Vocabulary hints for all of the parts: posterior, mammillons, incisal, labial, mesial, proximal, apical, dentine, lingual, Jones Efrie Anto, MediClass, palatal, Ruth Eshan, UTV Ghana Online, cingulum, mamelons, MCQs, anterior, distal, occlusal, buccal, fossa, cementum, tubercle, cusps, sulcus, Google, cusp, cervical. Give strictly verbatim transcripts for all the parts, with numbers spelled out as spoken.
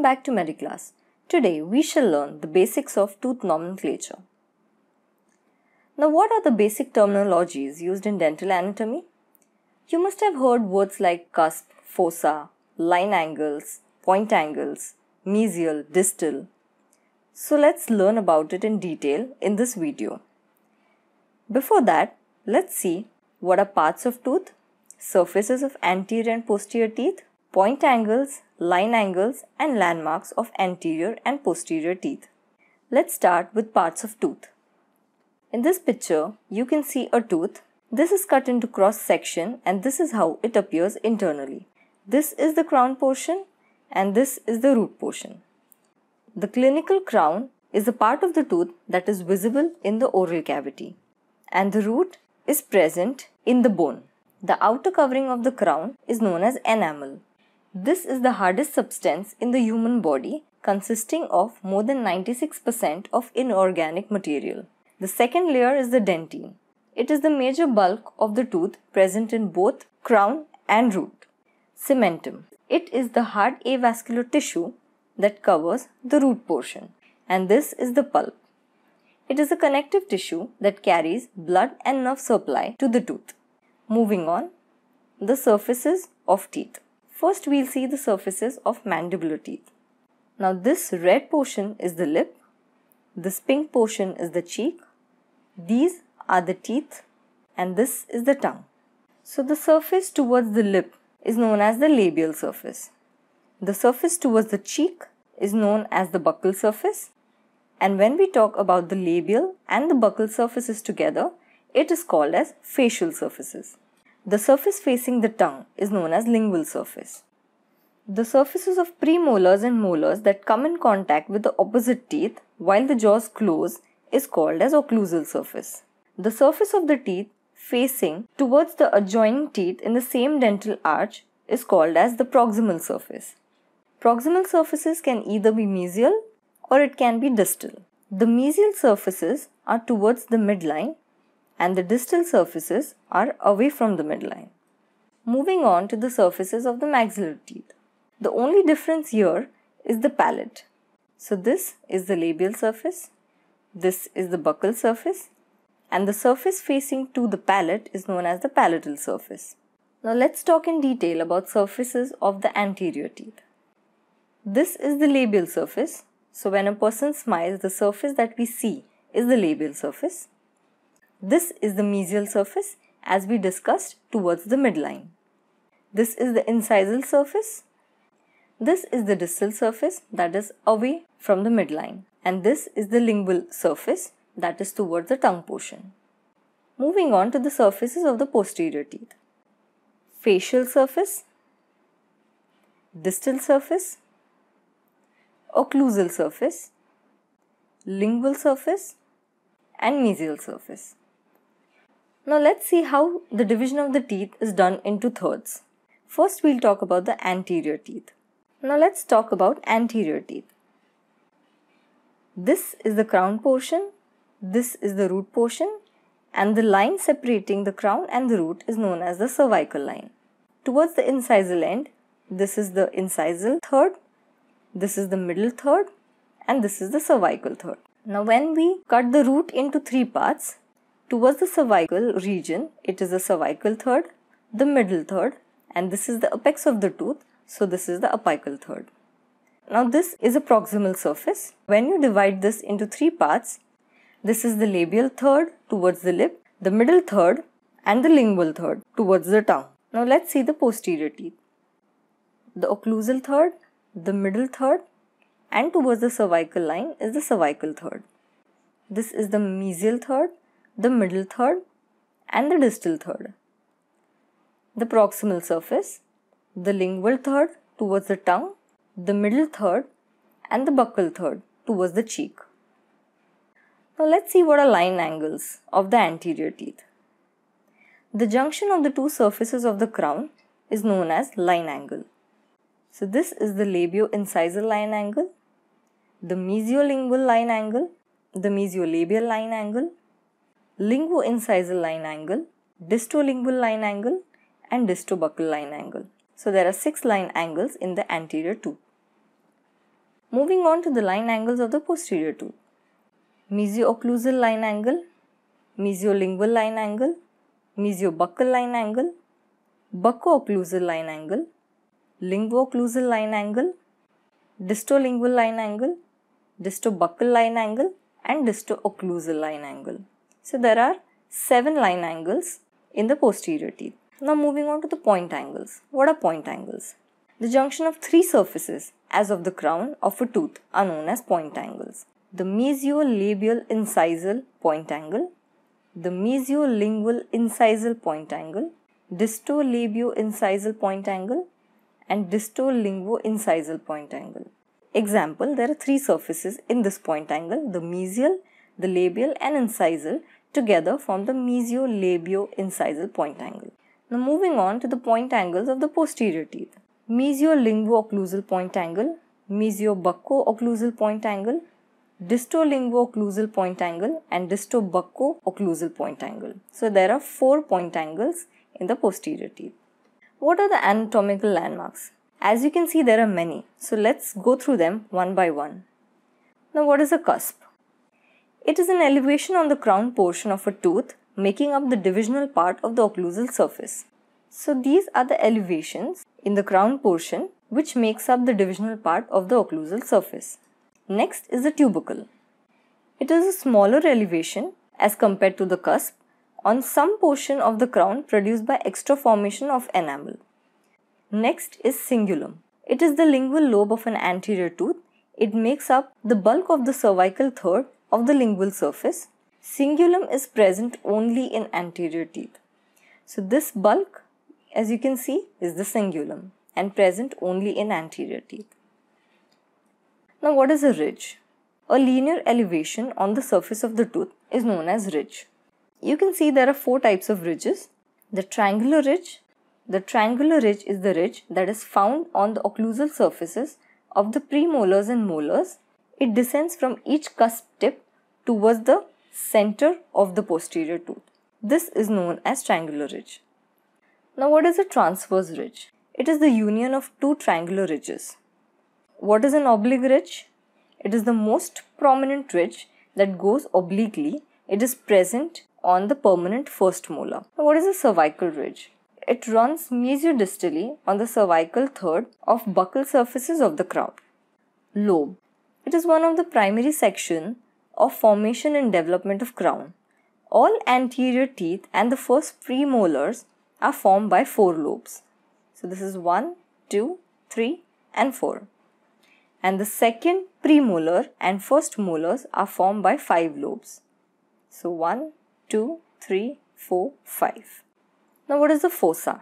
Welcome back to MediClass. Today we shall learn the basics of tooth nomenclature. Now, what are the basic terminologies used in dental anatomy? You must have heard words like cusp, fossa, line angles, point angles, mesial, distal. So let's learn about it in detail in this video. Before that, let's see what are parts of tooth, surfaces of anterior and posterior teeth, point angles, line angles and landmarks of anterior and posterior teeth. Let's start with parts of tooth. In this picture, you can see a tooth. This is cut into cross section and this is how it appears internally. This is the crown portion and this is the root portion. The clinical crown is the part of the tooth that is visible in the oral cavity, and the root is present in the bone. The outer covering of the crown is known as enamel. This is the hardest substance in the human body, consisting of more than ninety-six percent of inorganic material. The second layer is the dentine. It is the major bulk of the tooth, present in both crown and root. Cementum. It is the hard avascular tissue that covers the root portion, and this is the pulp. It is the connective tissue that carries blood and nerve supply to the tooth. Moving on, the surfaces of teeth. First, we'll see the surfaces of mandibular teeth. Now, this red portion is the lip, this pink portion is the cheek, these are the teeth, and this is the tongue. So, the surface towards the lip is known as the labial surface. The surface towards the cheek is known as the buccal surface. And when we talk about the labial and the buccal surfaces together, it is called as facial surfaces. The surface facing the tongue is known as lingual surface. The surfaces of premolars and molars that come in contact with the opposite teeth while the jaws close is called as occlusal surface. The surface of the teeth facing towards the adjoining teeth in the same dental arch is called as the proximal surface. Proximal surfaces can either be mesial or it can be distal. The mesial surfaces are towards the midline, and the distal surfaces are away from the midline. Moving on to the surfaces of the maxillary teeth. The only difference here is the palate. So this is the labial surface, this is the buccal surface, and the surface facing to the palate is known as the palatal surface. Now let's talk in detail about surfaces of the anterior teeth. This is the labial surface. So when a person smiles, the surface that we see is the labial surface. This is the mesial surface, as we discussed, towards the midline. This is the incisal surface. This is the distal surface, that is away from the midline. And this is the lingual surface, that is towards the tongue portion. Moving on to the surfaces of the posterior teeth. Facial surface, distal surface, occlusal surface, lingual surface, and mesial surface. Now let's see how the division of the teeth is done into thirds. First, we'll talk about the anterior teeth. Now let's talk about anterior teeth. This is the crown portion, this is the root portion, and the line separating the crown and the root is known as the cervical line. Towards the incisal end, this is the incisal third, this is the middle third, and this is the cervical third. Now when we cut the root into three parts, towards the cervical region, it is the cervical third, the middle third, and this is the apex of the tooth, so this is the apical third. Now this is a proximal surface. When you divide this into three parts, this is the labial third towards the lip, the middle third, and the lingual third towards the tongue. Now let's see the posterior teeth. The occlusal third, the middle third, and towards the cervical line is the cervical third. This is the mesial third, the middle third, and the distal third. The proximal surface, the lingual third towards the tongue, the middle third, and the buccal third towards the cheek. Now let's see what are line angles of the anterior teeth. The junction of the two surfaces of the crown is known as line angle. So this is the labioincisal line angle, the mesiolingual line angle, the mesiolabial line angle, linguoincisal line angle, distolingual line angle, and distobuccal line angle. So there are six line angles in the anterior tooth. Moving on to the line angles of the posterior tooth. Mesio-occlusal line angle, mesiolingual line angle, mesiobuccal line angle, bucco-occlusal line angle, linguo-occlusal line angle, distolingual line angle, distobuccal line angle, and disto-occlusal line angle. So there are seven line angles in the posterior teeth. Now moving on to the point angles. What are point angles? The junction of three surfaces as of the crown of a tooth are known as point angles. The mesiolabial incisal point angle, the mesiolingual incisal point angle, distolabio-incisal point angle, and distolinguo-incisal point angle. Example, there are three surfaces in this point angle, the mesial, the labial and incisal together form the mesiolabio-incisal point angle. Now moving on to the point angles of the posterior teeth. Mesiolinguo-occlusal point angle, mesiobucco-occlusal point angle, distolinguo-occlusal point angle and distobucco-occlusal point angle. So there are four point angles in the posterior teeth. What are the anatomical landmarks? As you can see, there are many. So let's go through them one by one. Now what is a cusp? It is an elevation on the crown portion of a tooth making up the divisional part of the occlusal surface. So these are the elevations in the crown portion which makes up the divisional part of the occlusal surface. Next is the tubercle. It is a smaller elevation as compared to the cusp on some portion of the crown produced by extra formation of enamel. Next is cingulum. It is the lingual lobe of an anterior tooth. It makes up the bulk of the cervical third of the lingual surface. Cingulum is present only in anterior teeth. So this bulk, as you can see, is the cingulum and present only in anterior teeth. Now what is a ridge? A linear elevation on the surface of the tooth is known as ridge. You can see there are four types of ridges. The triangular ridge. The triangular ridge is the ridge that is found on the occlusal surfaces of the premolars and molars. It descends from each cusp tip towards the center of the posterior tooth. This is known as triangular ridge. Now what is a transverse ridge? It is the union of two triangular ridges. What is an oblique ridge? It is the most prominent ridge that goes obliquely. It is present on the permanent first molar. Now, what is a cervical ridge? It runs mesiodistally on the cervical third of buccal surfaces of the crown. Lobe. It is one of the primary section of formation and development of crown. All anterior teeth and the first premolars are formed by four lobes. So this is one, two, three and four. And the second premolar and first molars are formed by five lobes. So one, two, three, four, five. Now what is a fossa?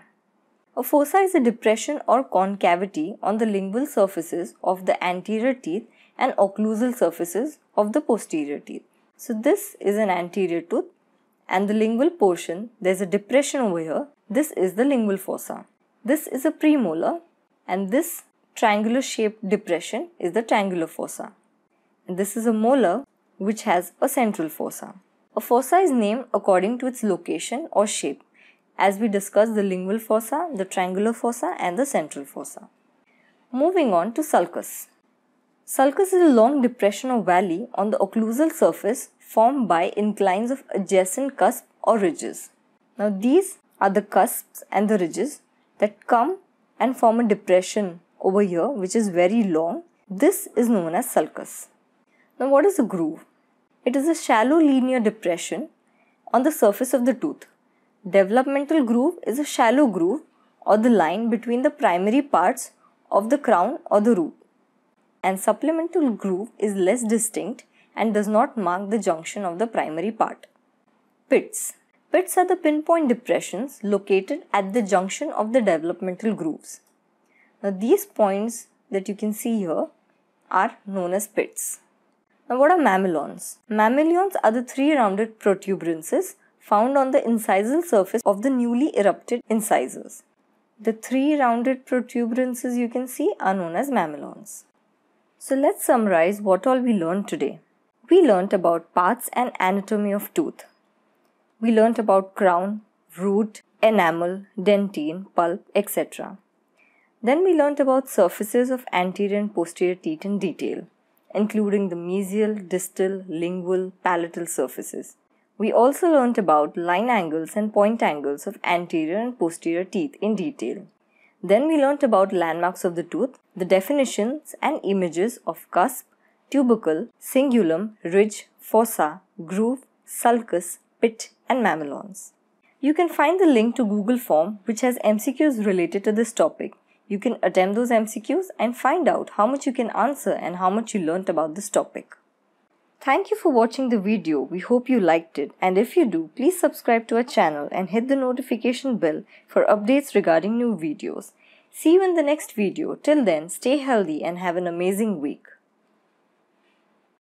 A fossa is a depression or concavity on the lingual surfaces of the anterior teeth and occlusal surfaces of the posterior teeth. So this is an anterior tooth and the lingual portion, there is a depression over here. This is the lingual fossa. This is a premolar and this triangular shaped depression is the triangular fossa. And this is a molar which has a central fossa. A fossa is named according to its location or shape, as we discussed the lingual fossa, the triangular fossa and the central fossa. Moving on to sulcus. Sulcus is a long depression or valley on the occlusal surface formed by inclines of adjacent cusp or ridges. Now these are the cusps and the ridges that come and form a depression over here which is very long. This is known as sulcus. Now what is a groove? It is a shallow linear depression on the surface of the tooth. Developmental groove is a shallow groove or the line between the primary parts of the crown or the root. And supplemental groove is less distinct and does not mark the junction of the primary part. Pits. Pits are the pinpoint depressions located at the junction of the developmental grooves. Now these points that you can see here are known as pits. Now what are mammillons? Mammillons are the three rounded protuberances found on the incisal surface of the newly erupted incisors. The three rounded protuberances you can see are known as mammillons. So let's summarize what all we learned today. We learned about parts and anatomy of tooth. We learned about crown, root, enamel, dentine, pulp, et cetera. Then we learnt about surfaces of anterior and posterior teeth in detail, including the mesial, distal, lingual, palatal surfaces. We also learnt about line angles and point angles of anterior and posterior teeth in detail. Then we learnt about landmarks of the tooth, the definitions and images of cusp, tubercle, cingulum, ridge, fossa, groove, sulcus, pit and mamelons. You can find the link to Google form which has M C Qs related to this topic. You can attempt those M C Qs and find out how much you can answer and how much you learnt about this topic. Thank you for watching the video. We hope you liked it, and if you do, please subscribe to our channel and hit the notification bell for updates regarding new videos. See you in the next video. Till then, stay healthy and have an amazing week.